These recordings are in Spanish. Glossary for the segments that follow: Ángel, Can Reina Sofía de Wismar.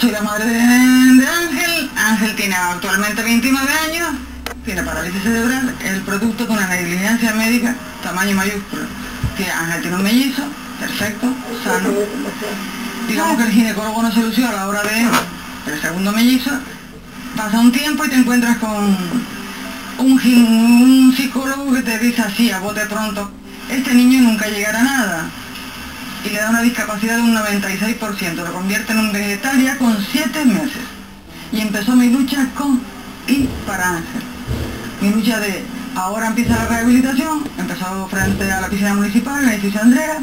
Soy la madre de Ángel. Ángel tiene actualmente 29 años, tiene parálisis cerebral, el producto de una negligencia médica, tamaño mayúsculo. Ángel tiene un mellizo, perfecto, sano. Digamos que el ginecólogo no se lució a la hora de el segundo mellizo. Pasa un tiempo y te encuentras con un psicólogo que te dice así, a bote pronto, este niño nunca llegará a nada. Y le da una discapacidad de un 96%, lo convierte en un vegetal ya con 7 meses. Y empezó mi lucha con y para Ángel. Mi lucha de ahora empieza la rehabilitación, empezó frente a la piscina municipal, en el edificio Andrera,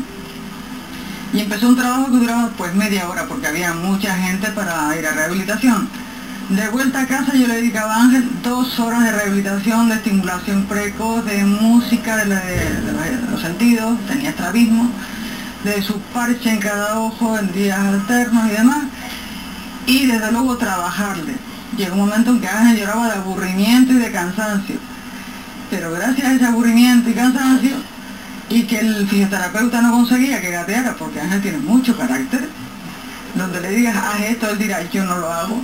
y empezó un trabajo que duraba pues media hora porque había mucha gente para ir a rehabilitación. De vuelta a casa yo le dedicaba a Ángel 2 horas de rehabilitación, de estimulación precoz, de música, de los sentidos, tenía estrabismo, de su parche en cada ojo, en días alternos y demás, y desde luego trabajarle. Llegó un momento en que Ángel lloraba de aburrimiento y de cansancio, pero gracias a ese aburrimiento y cansancio, y que el fisioterapeuta no conseguía que gateara, porque Ángel tiene mucho carácter, donde le digas, haz esto, él dirá, yo no lo hago.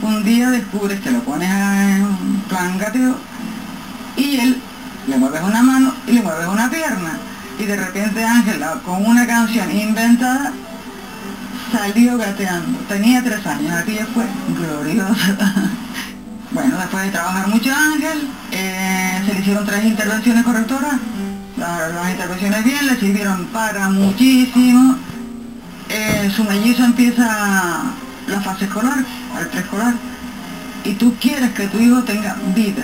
Un día descubres que lo pones en plan gateo, y él le mueves una mano y le mueves una pierna. Y de repente Ángel, con una canción inventada, salió gateando. Tenía 3 años, aquello fue glorioso. Bueno, después de trabajar mucho Ángel, se le hicieron 3 intervenciones correctoras. Las intervenciones bien, le sirvieron para muchísimo. Su mellizo empieza la fase escolar, al preescolar, y tú quieres que tu hijo tenga vida.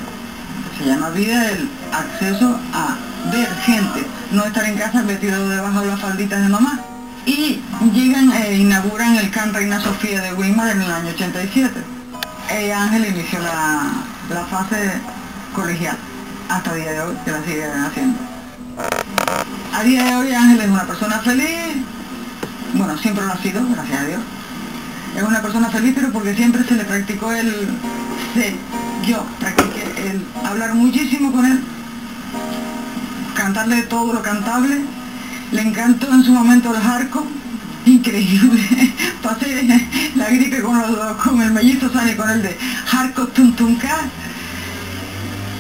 Se llama vida el acceso a ver gente, no estar en casa metido debajo de las falditas de mamá. Y llegan e inauguran el Can Reina Sofía de Wismar en el año 87. Ángel inició la fase colegial hasta el día de hoy, que la siguen haciendo. A día de hoy Ángel es una persona feliz, bueno, siempre lo ha sido, gracias a Dios. Es una persona feliz, pero porque siempre se le practicó yo practiqué el hablar muchísimo con él, cantarle todo lo cantable. Le encantó en su momento el hardcore, increíble. Pasé la gripe con los dos, con el mellizo sale con el de hardcore tuntunca.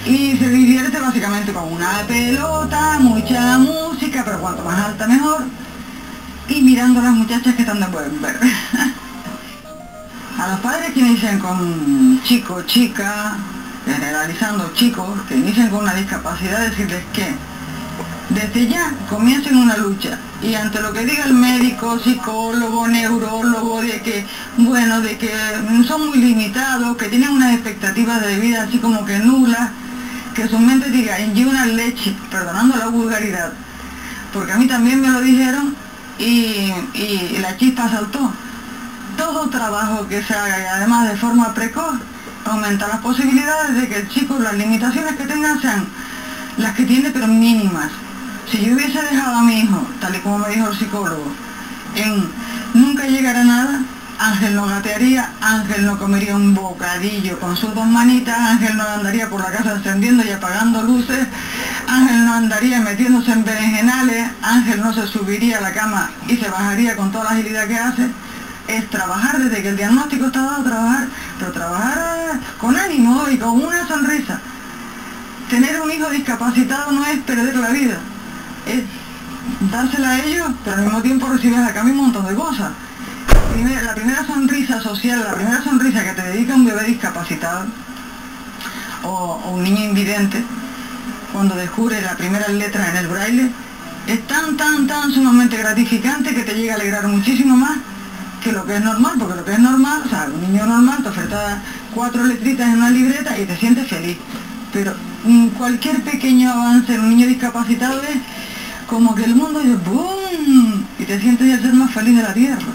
Y se divierte básicamente con una pelota, mucha música, pero cuanto más alta mejor, y mirando a las muchachas que tanto pueden ver. A los padres que inician con chico, chica, generalizando chicos, que inician con una discapacidad, decirles que desde ya comiencen una lucha. Y ante lo que diga el médico, psicólogo, neurólogo, de que son muy limitados, que tienen unas expectativas de vida así como que nulas, que su mente diga, y una leche, perdonando la vulgaridad, porque a mí también me lo dijeron y la chispa saltó. Todo trabajo que se haga, y además de forma precoz, aumenta las posibilidades de que el chico, las limitaciones que tenga sean las que tiene, pero mínimas. Si yo hubiese dejado a mi hijo, tal y como me dijo el psicólogo, en nunca llegar a nada, Ángel no gatearía, Ángel no comería un bocadillo con sus 2 manitas, Ángel no andaría por la casa encendiendo y apagando luces, Ángel no andaría metiéndose en berenjenales, Ángel no se subiría a la cama y se bajaría con toda la agilidad que hace. Es trabajar desde que el diagnóstico está dado, trabajar, pero trabajar con ánimo y con una sonrisa. Tener un hijo discapacitado no es perder la vida, es dársela a ellos, pero al mismo tiempo recibes a cambio un montón de cosas. La primera sonrisa social, la primera sonrisa que te dedica un bebé discapacitado o un niño invidente, cuando descubre la primera letra en el braille, es tan sumamente gratificante que te llega a alegrar muchísimo más que lo que es normal, porque lo que es normal, o sea, un niño normal te oferta 4 letritas en una libreta y te sientes feliz, pero cualquier pequeño avance en un niño discapacitado es como que el mundo dice ¡boom! Y te sientes el ser más feliz de la tierra.